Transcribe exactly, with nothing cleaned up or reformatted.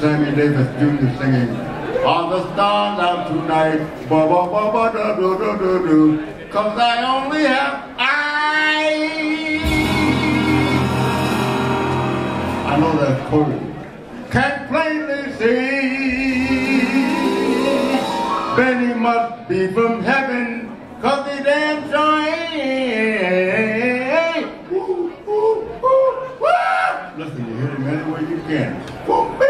Sammy Davis Junior singing, "On the stars out tonight, ba ba ba ba da do do do do, 'cause I only have I." I know that's quoted. Can plainly see, Benny must be from heaven, 'cause he damn sure ain't. Listen, you hear him anywhere you can.